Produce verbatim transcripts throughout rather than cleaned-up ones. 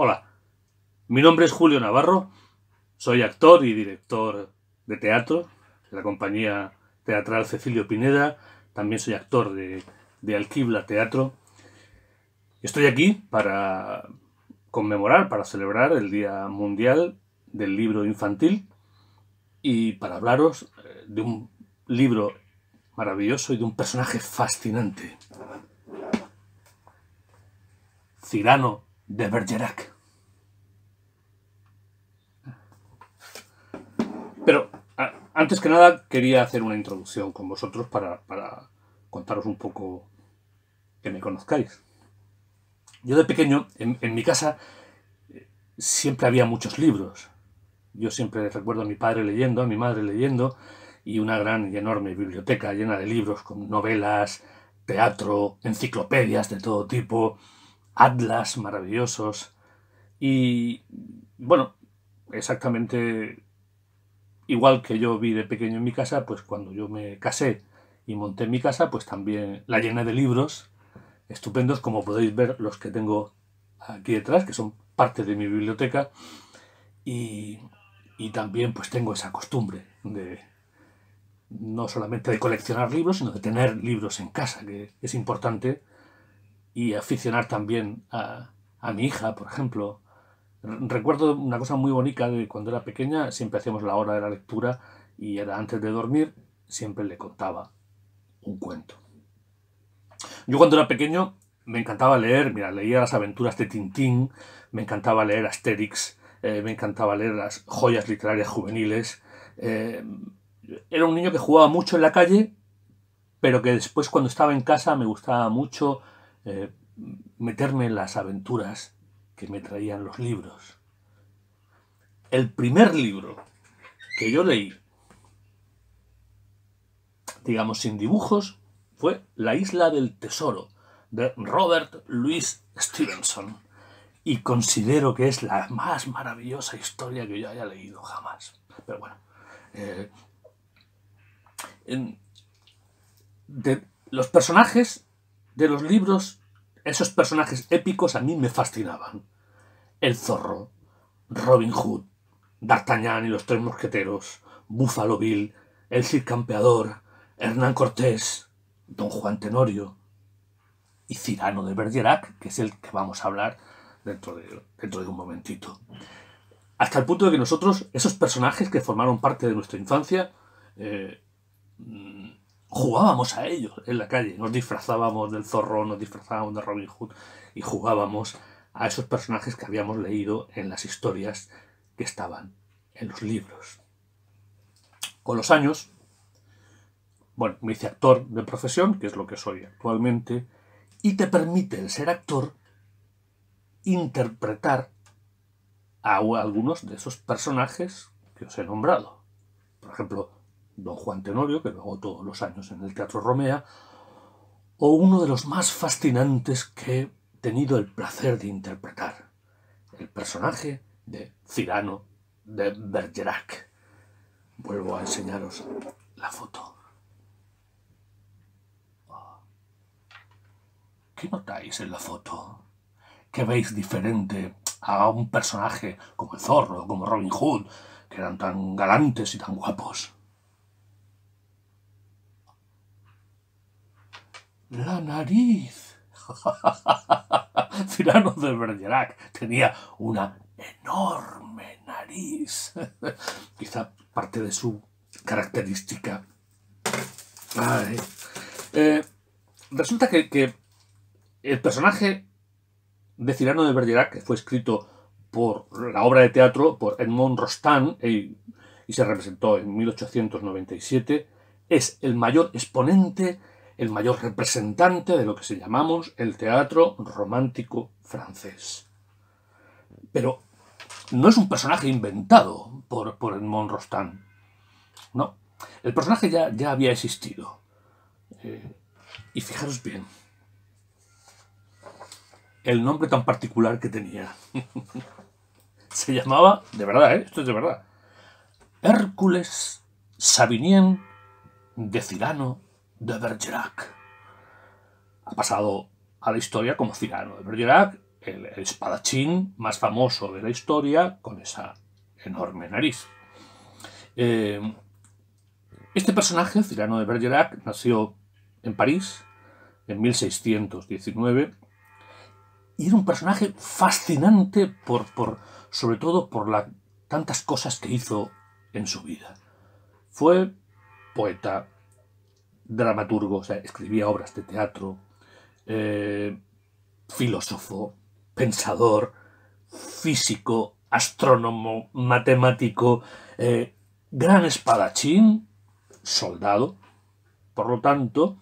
Hola, mi nombre es Julio Navarro, soy actor y director de teatro de la compañía teatral Cecilio Pineda, también soy actor de, de Alquibla Teatro. Estoy aquí para conmemorar, para celebrar el Día Mundial del Libro Infantil y para hablaros de un libro maravilloso y de un personaje fascinante. Cyrano de Bergerac. Pero a, antes que nada quería hacer una introducción con vosotros para, para contaros un poco, que me conozcáis. Yo de pequeño, en, en mi casa, siempre había muchos libros. Yo siempre recuerdo a mi padre leyendo, a mi madre leyendo, y una gran y enorme biblioteca llena de libros con novelas, teatro, enciclopedias de todo tipo, atlas maravillosos. Y bueno, exactamente igual que yo vi de pequeño en mi casa, pues cuando yo me casé y monté mi casa, pues también la llené de libros estupendos, como podéis ver los que tengo aquí detrás, que son parte de mi biblioteca. Y, y también pues tengo esa costumbre de no solamente de coleccionar libros, sino de tener libros en casa, que es importante. Y aficionar también a, a mi hija, por ejemplo. Recuerdo una cosa muy bonita de cuando era pequeña, siempre hacíamos la hora de la lectura y era antes de dormir, siempre le contaba un cuento. Yo cuando era pequeño me encantaba leer, mira, leía las aventuras de Tintín, me encantaba leer Asterix, eh, me encantaba leer las joyas literarias juveniles. Eh, era un niño que jugaba mucho en la calle, pero que después cuando estaba en casa me gustaba mucho Eh, meterme en las aventuras que me traían los libros. El primer libro que yo leí, digamos sin dibujos, fue La isla del tesoro, de Robert Louis Stevenson, y considero que es la más maravillosa historia que yo haya leído jamás. Pero bueno, eh, en, de los personajes de los libros, esos personajes épicos a mí me fascinaban. El Zorro, Robin Hood, D'Artagnan y los Tres Mosqueteros, Buffalo Bill, el Cid Campeador, Hernán Cortés, Don Juan Tenorio y Cyrano de Bergerac, que es el que vamos a hablar dentro de, dentro de un momentito. Hasta el punto de que nosotros, esos personajes que formaron parte de nuestra infancia, eh, jugábamos a ellos en la calle, nos disfrazábamos del Zorro, nos disfrazábamos de Robin Hood y jugábamos a esos personajes que habíamos leído en las historias que estaban en los libros. Con los años, bueno, me hice actor de profesión, que es lo que soy actualmente, y te permite el ser actor interpretar a algunos de esos personajes que os he nombrado. Por ejemplo, Don Juan Tenorio, que lo hago todos los años en el Teatro Romea, o uno de los más fascinantes que he tenido el placer de interpretar, el personaje de Cyrano de Bergerac. Vuelvo a enseñaros la foto. ¿Qué notáis en la foto? ¿Qué veis diferente a un personaje como el Zorro, como Robin Hood, que eran tan galantes y tan guapos? ¡La nariz! Cyrano de Bergerac tenía una enorme nariz. Quizá parte de su característica. Vale. Eh, resulta que, que el personaje de Cyrano de Bergerac, que fue escrito por la obra de teatro por Edmond Rostand y, y se representó en mil ochocientos noventa y siete, es el mayor exponente, el mayor representante de lo que se llamamos el teatro romántico francés. Pero no es un personaje inventado por, por Edmond Rostand. No, el personaje ya, ya había existido. Eh, y fijaros bien el nombre tan particular que tenía. Se llamaba, de verdad, ¿eh? Esto es de verdad, Hercule Savinien de Cyrano de Bergerac. Ha pasado a la historia como Cyrano de Bergerac, el espadachín más famoso de la historia, con esa enorme nariz. Eh, este personaje, Cyrano de Bergerac, nació en París en mil seiscientos diecinueve y era un personaje fascinante, por, por, sobre todo por las tantas cosas que hizo en su vida. Fue poeta, dramaturgo, o sea, escribía obras de teatro, eh, filósofo, pensador, físico, astrónomo, matemático, eh, gran espadachín, soldado, por lo tanto,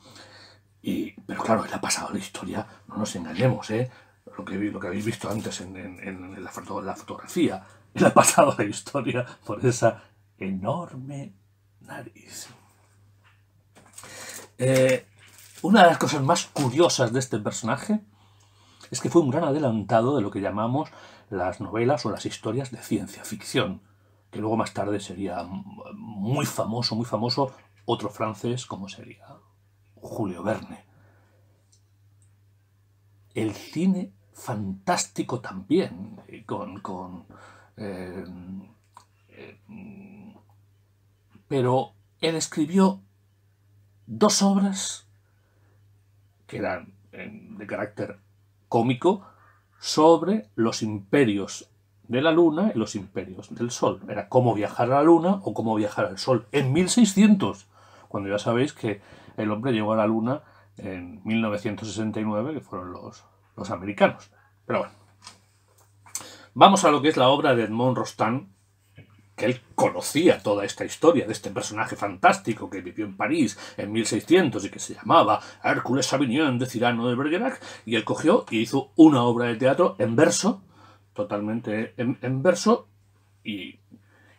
y, pero claro, él ha pasado la historia, no nos engañemos, ¿eh? Lo que, lo que habéis visto antes en, en, en la, foto, la fotografía, él ha pasado la historia por esa enorme nariz. Eh, una de las cosas más curiosas de este personaje es que fue un gran adelantado de lo que llamamos las novelas o las historias de ciencia ficción, que luego más tarde sería muy famoso, muy famoso otro francés como sería Julio Verne. El cine fantástico también, con... con eh, eh, pero él escribió dos obras que eran de carácter cómico sobre los imperios de la luna y los imperios del sol. Era Cómo viajar a la luna o Cómo viajar al sol, en mil seiscientos, cuando ya sabéis que el hombre llegó a la luna en mil novecientos sesenta y nueve, que fueron los, los americanos. Pero bueno, vamos a lo que es la obra de Edmond Rostand, que él conocía toda esta historia de este personaje fantástico que vivió en París en mil seiscientos y que se llamaba Hercule Savinien de Cyrano de Bergerac, y él cogió y hizo una obra de teatro en verso, totalmente en, en verso, y,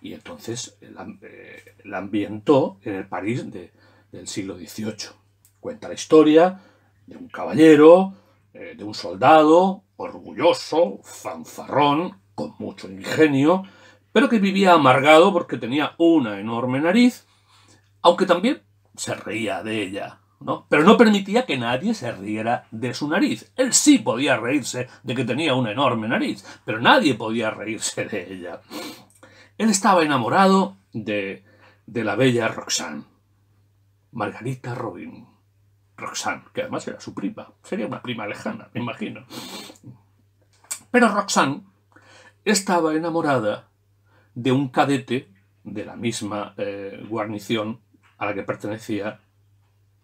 y entonces la, eh, la ambientó en el París de, del siglo dieciocho. Cuenta la historia de un caballero, eh, de un soldado, orgulloso, fanfarrón, con mucho ingenio, pero que vivía amargado porque tenía una enorme nariz, aunque también se reía de ella, ¿no? Pero no permitía que nadie se riera de su nariz. Él sí podía reírse de que tenía una enorme nariz, pero nadie podía reírse de ella. Él estaba enamorado de, de la bella Roxane, Margarita Robin. Roxane, que además era su prima, sería una prima lejana, me imagino. Pero Roxane estaba enamorada de un cadete de la misma eh, guarnición a la que pertenecía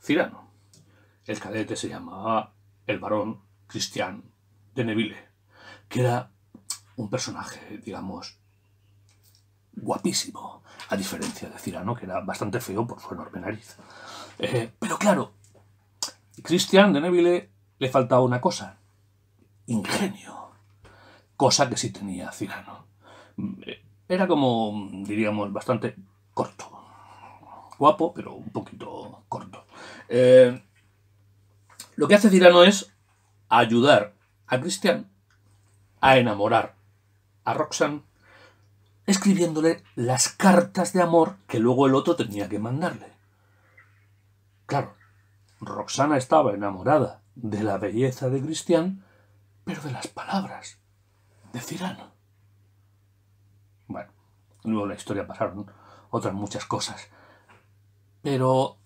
Cyrano. El cadete se llamaba el barón Christian de Neville, que era un personaje, digamos, guapísimo, a diferencia de Cyrano, que era bastante feo por su enorme nariz. Eh, pero claro, Christian de Neville le faltaba una cosa: ingenio, cosa que sí tenía Cyrano. Eh, Era como, diríamos, bastante corto. Guapo, pero un poquito corto. Eh, lo que hace Cyrano es ayudar a Christian a enamorar a Roxane, escribiéndole las cartas de amor que luego el otro tenía que mandarle. Claro, Roxane estaba enamorada de la belleza de Christian, pero de las palabras de Cyrano. Bueno, luego en la historia pasaron otras muchas cosas. Pero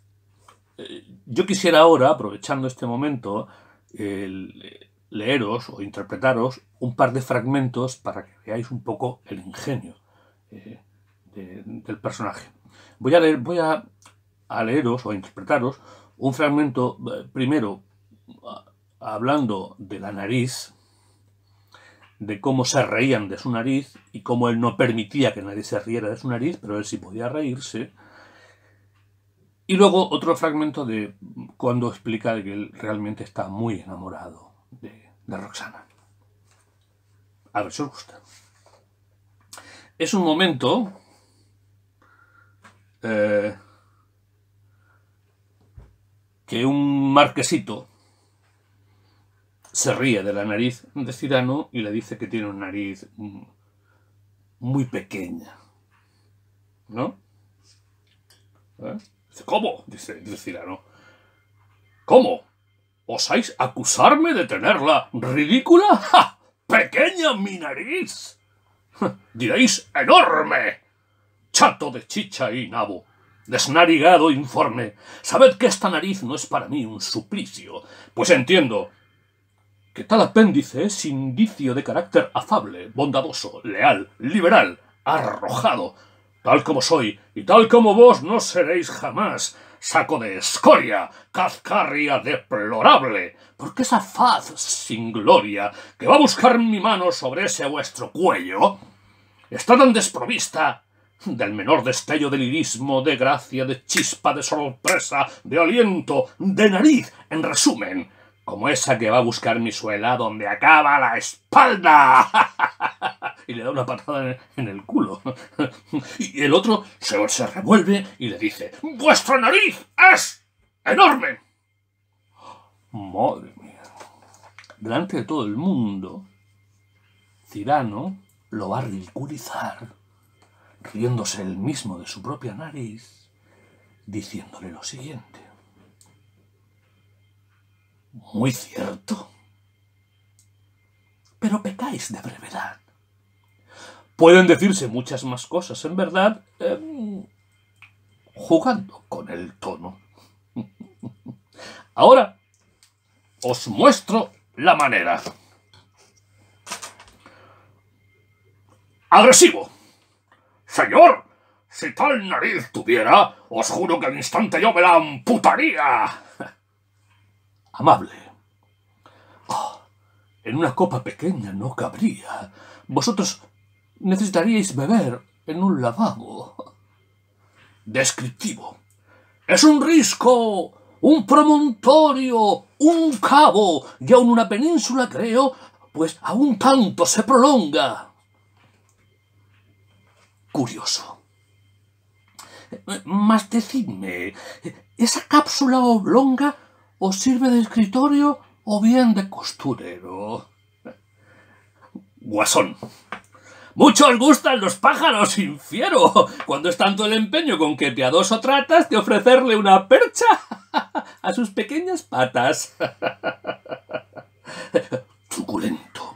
eh, yo quisiera ahora, aprovechando este momento, eh, leeros o interpretaros un par de fragmentos para que veáis un poco el ingenio eh, de, del personaje. Voy a leer, voy a, a leeros o a interpretaros un fragmento, eh, primero, a, hablando de la nariz, de cómo se reían de su nariz y cómo él no permitía que nadie se riera de su nariz, pero él sí podía reírse. Y luego otro fragmento de cuando explica de que él realmente está muy enamorado de, de Roxane. A ver si os gusta. Es un momento eh, que un marquesito se ríe de la nariz de Cyrano y le dice que tiene una nariz muy pequeña, ¿no? ¿Eh? Dice, ¿cómo? Dice, dice Cyrano. ¿Cómo? ¿Osáis acusarme de tenerla ridícula? ¡Ja! Pequeña mi nariz. Diréis enorme. Chato de chicha y nabo. Desnarigado informe. Sabed que esta nariz no es para mí un suplicio, pues entiendo que tal apéndice es indicio de carácter afable, bondadoso, leal, liberal, arrojado. Tal como soy y tal como vos no seréis jamás. Saco de escoria, cascarria deplorable, porque esa faz sin gloria que va a buscar mi mano sobre ese vuestro cuello está tan desprovista del menor destello de lirismo, de gracia, de chispa, de sorpresa, de aliento, de nariz, en resumen, como esa que va a buscar mi suela donde acaba la espalda. Y le da una patada en el culo. Y el otro se, se revuelve y le dice: ¡vuestra nariz es enorme! Madre mía. Delante de todo el mundo, Cyrano lo va a ridiculizar, riéndose él mismo de su propia nariz, diciéndole lo siguiente: muy cierto, pero pecáis de brevedad. Pueden decirse muchas más cosas, en verdad, eh, jugando con el tono. Ahora os muestro la manera. Agresivo. Señor, si tal nariz tuviera, os juro que al instante yo me la amputaría. Amable. Oh, en una copa pequeña no cabría. Vosotros necesitaríais beber en un lavabo. Descriptivo. Es un risco, un promontorio, un cabo, y aun una península, creo, pues aún tanto se prolonga. Curioso. Mas decidme, ¿esa cápsula oblonga os sirve de escritorio o bien de costurero? Guasón. Mucho os gustan los pájaros, infiero, cuando es tanto el empeño con que piadoso tratas de ofrecerle una percha a sus pequeñas patas. Truculento.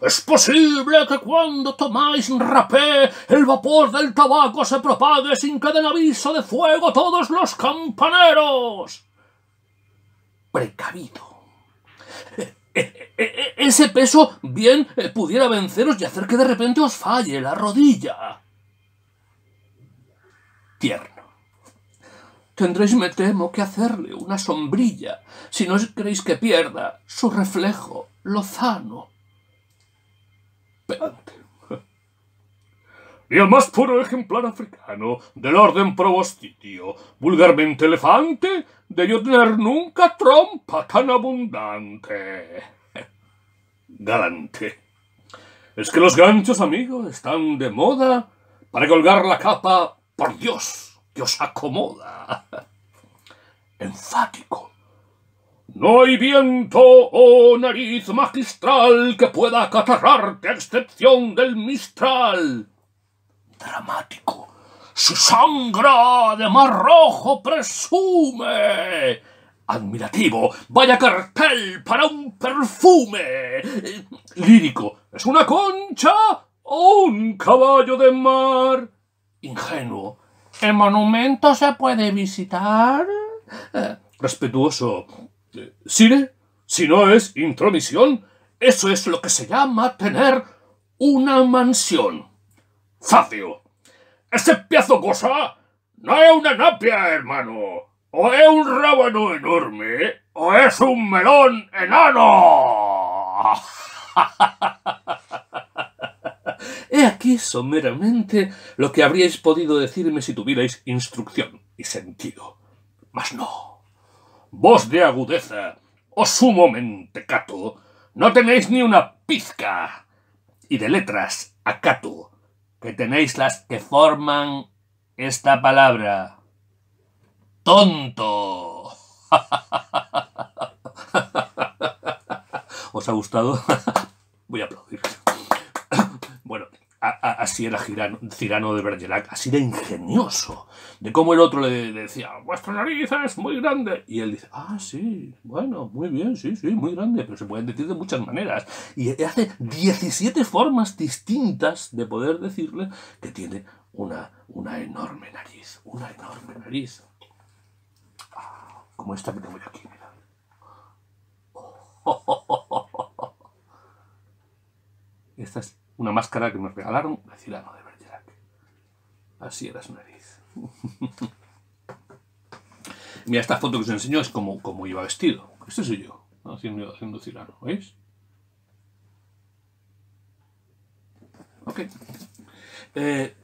Es posible que cuando tomáis rapé, el vapor del tabaco se propague sin que den aviso de fuego todos los campaneros. Precavido. E -e ese peso bien pudiera venceros y hacer que de repente os falle la rodilla. Tierno. Tendréis, me temo, que hacerle una sombrilla si no queréis que pierda su reflejo lozano. Pedante. Y el más puro ejemplar africano del orden probostitio, vulgarmente elefante, de no tener nunca trompa tan abundante. Galante. Es que los ganchos, amigos, están de moda para colgar la capa, por Dios, que os acomoda. Enfático. No hay viento o oh, nariz magistral que pueda acatarrarte a excepción del mistral. Dramático. Su sangre de mar rojo presume. Admirativo. Vaya cartel para un perfume. Lírico. ¿Es una concha o un caballo de mar? Ingenuo. ¿El monumento se puede visitar? Eh, respetuoso. Sire, si no es intromisión, eso es lo que se llama tener una mansión. Facio. Este piazo cosa no es una napia, hermano. O es un rábano enorme, o es un melón enano. He aquí someramente lo que habríais podido decirme si tuvierais instrucción y sentido. Mas no. Vos de agudeza, o sumo mentecato, no tenéis ni una pizca. Y de letras acato, que tenéis las que forman esta palabra. ¡Tonto! ¿Os ha gustado? Voy a aplaudir. Bueno, así era Cyrano de Bergerac, así de ingenioso, de cómo el otro le decía, vuestra nariz es muy grande, y él dice, ah, sí, bueno, muy bien, sí, sí, muy grande, pero se pueden decir de muchas maneras, y hace diecisiete formas distintas de poder decirle que tiene una, una enorme nariz, una enorme nariz, ah, como esta que tengo yo aquí, mira. Oh, oh, oh, oh, oh, oh. Esta es una máscara que me regalaron de Cyrano de Bergerac. Así era su nariz. Mira, esta foto que os enseño es como, como iba vestido. Este soy yo, ¿no? haciendo, haciendo Cyrano, ¿veis? Ok. Eh,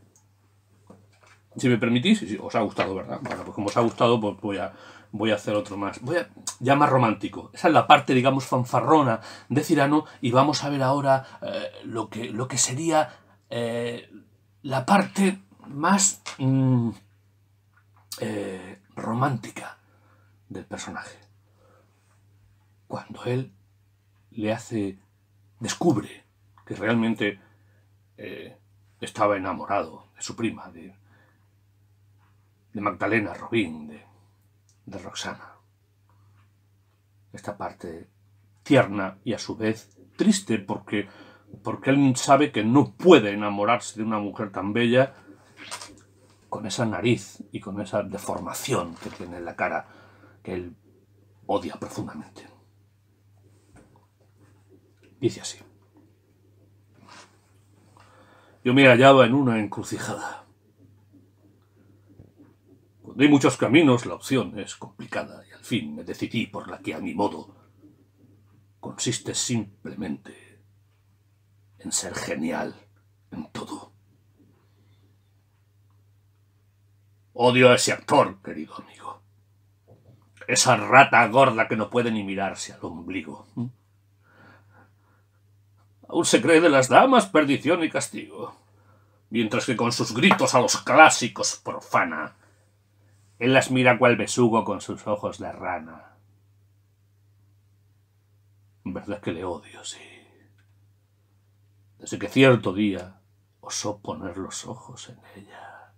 si me permitís, si os ha gustado, ¿verdad? Bueno, pues como os ha gustado, pues voy a... Voy a hacer otro más, voy a, ya más romántico. Esa es la parte, digamos, fanfarrona de Cyrano, y vamos a ver ahora eh, lo, que, lo que sería eh, la parte más mm, eh, romántica del personaje. Cuando él le hace, descubre que realmente eh, estaba enamorado de su prima, de, de Magdalena Robin, de... de Roxane. Esta parte tierna y a su vez triste, porque, porque él sabe que no puede enamorarse de una mujer tan bella con esa nariz y con esa deformación que tiene en la cara, que él odia profundamente. Dice así. Yo me hallaba en una encrucijada. De muchos caminos, la opción es complicada y al fin me decidí por la que, a mi modo, consiste simplemente en ser genial en todo. Odio a ese actor, querido amigo. Esa rata gorda que no puede ni mirarse al ombligo. Aún se cree de las damas perdición y castigo, mientras que con sus gritos a los clásicos profana. Él las mira cual besugo con sus ojos de rana. En verdad que le odio, sí. Desde que cierto día osó poner los ojos en ella.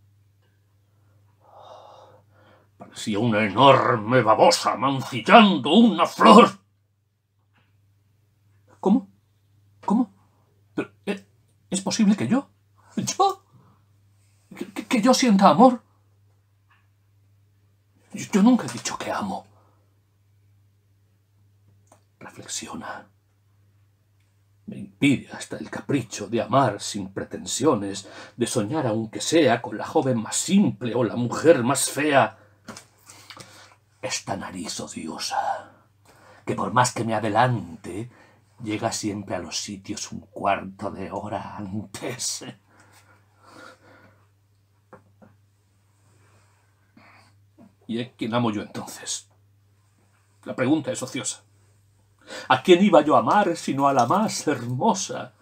Parecía una enorme babosa mancillando una flor. ¿Cómo? ¿Cómo? ¿Pero es posible que yo? ¿Yo? ¿Que, que yo sienta amor? Yo nunca he dicho que amo. Reflexiona. Me impide hasta el capricho de amar sin pretensiones, de soñar aunque sea con la joven más simple o la mujer más fea. Esta nariz odiosa, que por más que me adelante, llega siempre a los sitios un cuarto de hora antes. ¿Y a quién amo yo entonces? La pregunta es ociosa. ¿A quién iba yo a amar sino a la más hermosa?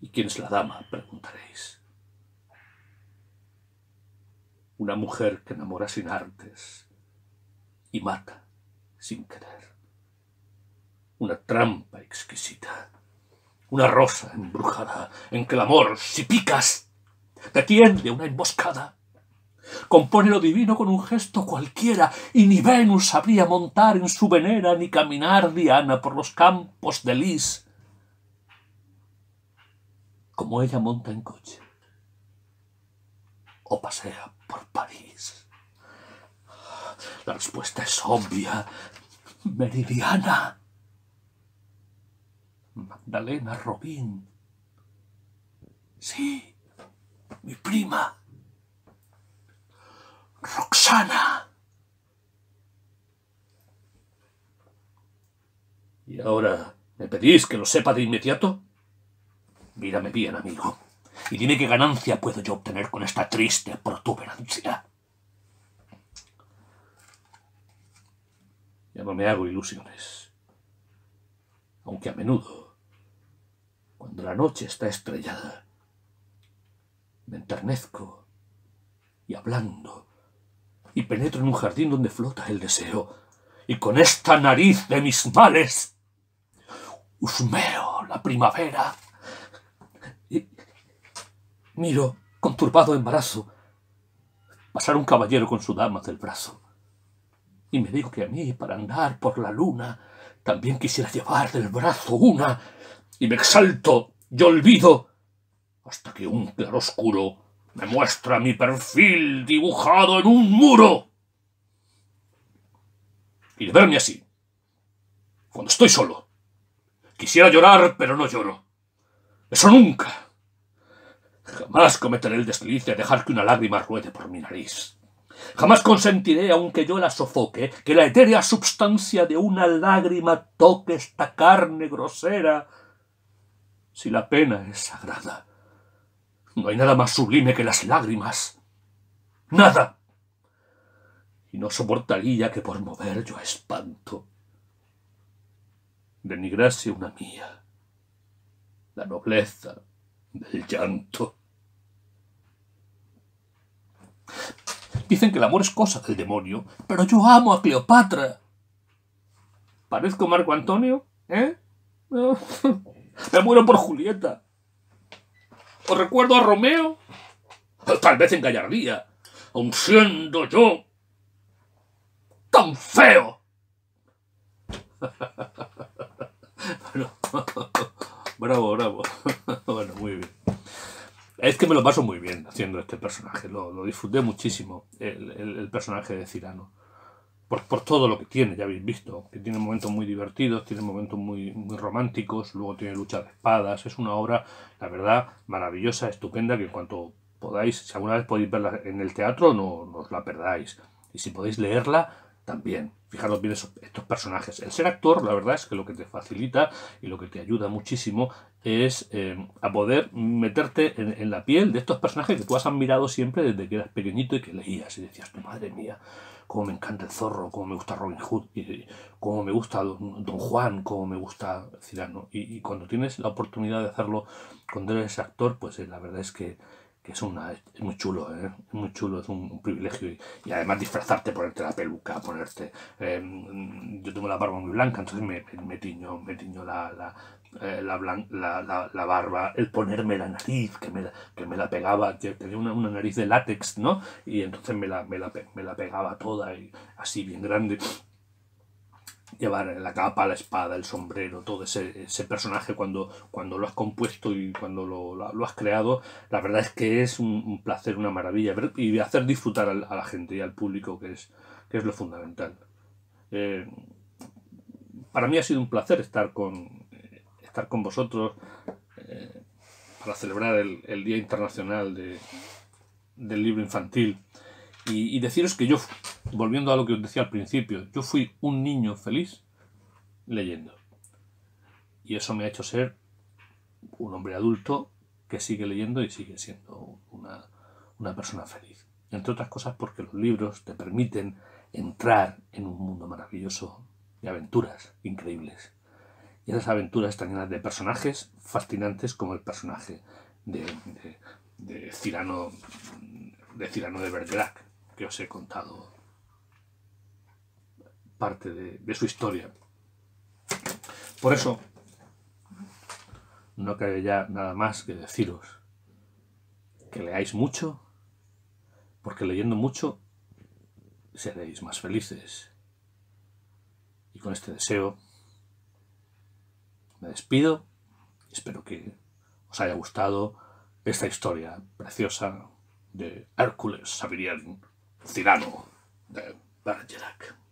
¿Y quién es la dama?, preguntaréis. Una mujer que enamora sin artes y mata sin querer. Una trampa exquisita. Una rosa embrujada en que el amor, si picas, te tiende una emboscada. Compone lo divino con un gesto cualquiera, y ni Venus sabría montar en su venera, ni caminar Diana por los campos de lis, como ella monta en coche o pasea por París. La respuesta es obvia, meridiana. Magdalena Robin. Sí. Mi prima, Roxane. ¿Y ahora me pedís que lo sepa de inmediato? Mírame bien, amigo, y dime qué ganancia puedo yo obtener con esta triste protuberancia. Ya no me hago ilusiones, aunque a menudo, cuando la noche está estrellada, me enternezco y hablando, y penetro en un jardín donde flota el deseo, y con esta nariz de mis males husmeo con la primavera. Y miro, con turbado embarazo, pasar un caballero con su dama del brazo. Y me digo que a mí, para andar por la luna, también quisiera llevar del brazo una. Y me exalto, yo olvido, hasta que un claroscuro me muestra mi perfil dibujado en un muro. Y de verme así, cuando estoy solo, quisiera llorar, pero no lloro. Eso nunca. Jamás cometeré el desliz de dejar que una lágrima ruede por mi nariz. Jamás consentiré, aunque yo la sofoque, que la etérea substancia de una lágrima toque esta carne grosera. Si la pena es sagrada, no hay nada más sublime que las lágrimas. ¡Nada! Y no soportaría que por mover yo a espanto denigrase una mía la nobleza del llanto. Dicen que el amor es cosa del demonio, pero yo amo a Cleopatra. ¿Parezco Marco Antonio? ¿Eh? Me muero por Julieta. ¿Os recuerdo a Romeo? Tal vez en gallardía, aun siendo yo tan feo. Bueno, bravo, bravo. Bueno, muy bien. Es que me lo paso muy bien haciendo este personaje. Lo, lo disfruté muchísimo, el, el, el personaje de Cyrano. Por, por todo lo que tiene, ya habéis visto. Que tiene momentos muy divertidos, tiene momentos muy, muy románticos, luego tiene lucha de espadas. Es una obra, la verdad, maravillosa, estupenda, que en cuanto podáis, si alguna vez podéis verla en el teatro, no, no os la perdáis. Y si podéis leerla, también. Fijaros bien esos, estos personajes. El ser actor, la verdad es que lo que te facilita y lo que te ayuda muchísimo es eh, a poder meterte en, en la piel de estos personajes que tú has admirado siempre desde que eras pequeñito y que leías y decías, tu madre mía, cómo me encanta el zorro, cómo me gusta Robin Hood, y cómo me gusta Don, Don Juan, cómo me gusta Cyrano. Y, y cuando tienes la oportunidad de hacerlo cuando eres actor, pues eh, la verdad es que Es, una, es muy chulo, ¿eh? Es muy chulo, es un, un privilegio. Y, y además disfrazarte, ponerte la peluca, ponerte... Eh, yo tengo la barba muy blanca, entonces me, me tiño, me tiño la, la, eh, la, blan, la, la, la barba. El ponerme la nariz, que me, que me la pegaba. Tenía una, una nariz de látex, ¿no? Y entonces me la, me la, me la pegaba toda, y así bien grande. Llevar la capa, la espada, el sombrero, todo ese, ese personaje cuando, cuando lo has compuesto y cuando lo, lo, lo has creado, la verdad es que es un, un placer, una maravilla, y hacer disfrutar a la, a la gente y al público, que es, que es lo fundamental. Eh, para mí ha sido un placer estar con, eh, estar con vosotros eh, para celebrar el, el Día Internacional de, del Libro Infantil. Y, y deciros que yo, volviendo a lo que os decía al principio, yo fui un niño feliz leyendo. Y eso me ha hecho ser un hombre adulto que sigue leyendo y sigue siendo una, una persona feliz. Entre otras cosas porque los libros te permiten entrar en un mundo maravilloso de aventuras increíbles. Y esas aventuras están llenas de personajes fascinantes como el personaje de, de, de Cyrano de Cyrano de Bergerac, que os he contado parte de, de su historia. Por eso, no cabe ya nada más que deciros que leáis mucho, porque leyendo mucho seréis más felices. Y con este deseo me despido. Espero que os haya gustado esta historia preciosa de Hercule Savinien, Cyrano de Bergerac.